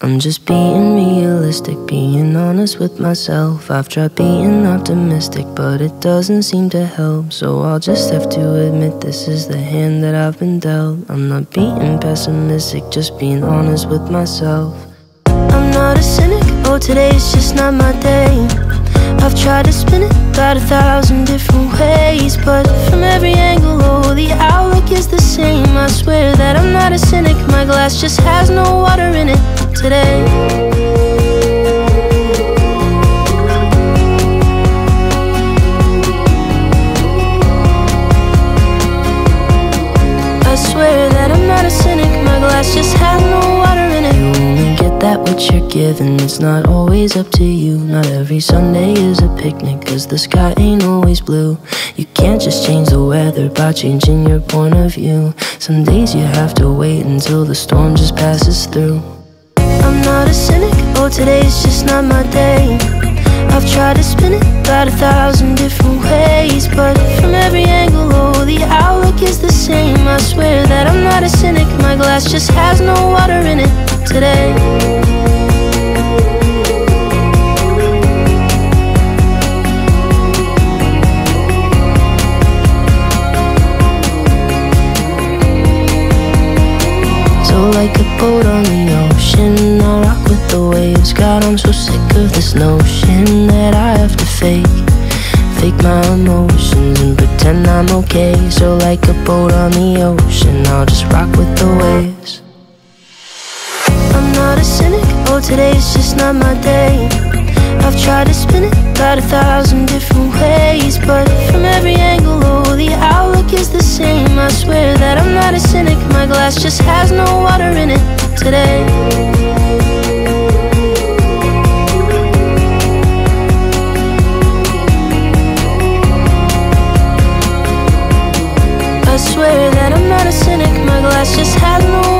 I'm just being realistic, being honest with myself. I've tried being optimistic, but it doesn't seem to help. So I'll just have to admit this is the hand that I've been dealt. I'm not being pessimistic, just being honest with myself. I'm not a cynic, oh today's just not my day. I've tried to spin it about 1,000 different ways, but from every angle, oh, the outlook is the same. I swear that I'm not a cynic, my glass just has no water in it today. I swear that I'm not a cynic, my glass just has no water in it. You only get that which you're given, it's not always up to you. Not every Sunday is a picnic, cause the sky ain't always blue. You can't just change the weather by changing your point of view. Some days you have to wait until the storm just passes through. I'm not a cynic, oh today's just not my day. I've tried to spin it about 1,000 different ways, but from every angle, oh, the outlook is the same. I swear that I'm not a cynic, my glass just has no water in it today. So like a boat on the ocean, the waves, God, I'm so sick of this notion that I have to fake my emotions and pretend I'm okay. So like a boat on the ocean, I'll just rock with the waves. I'm not a cynic, oh today's just not my day. I've tried to spin it about 1,000 different ways, but from every angle, oh, the outlook is the same. I swear that I'm not a cynic, my glass just has no water in it today. I swear that I'm not a cynic, my glass just has no